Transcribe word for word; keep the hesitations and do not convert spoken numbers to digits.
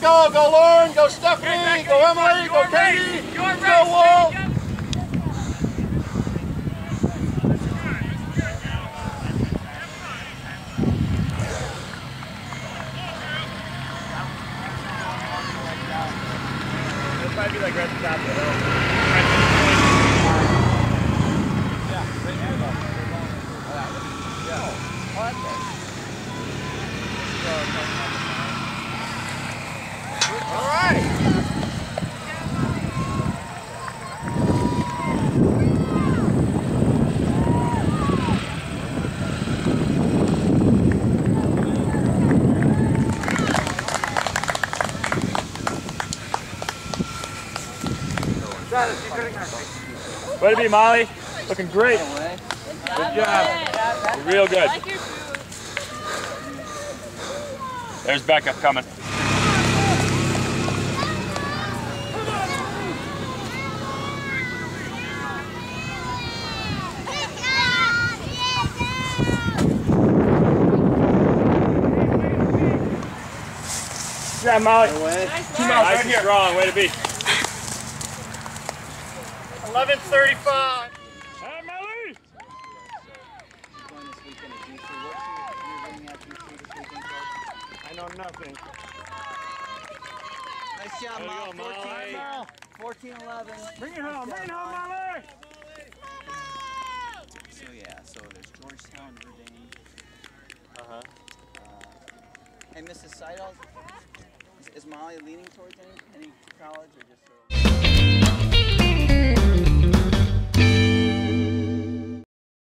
go, go Lauren, go Stephanie, go Emily, go Katie, go Wolf. It'll probably be like right at the top of the hill. Yeah, right there you go. Yeah. Oh, that's it. All right. Way to be, Molly. Looking great. Good job. Real good. There's Becca coming. Yeah, Molly. Nice, nice and strong. Way to be. eleven thirty-five. Nothing. Nice job, Molly. fourteen eleven. Bring it home. Bring it home, Molly. So, yeah, so there's Georgetown, Verdane. Uh huh. Uh, and Missus Seidel, is Molly leaning towards any, any college or just sort of?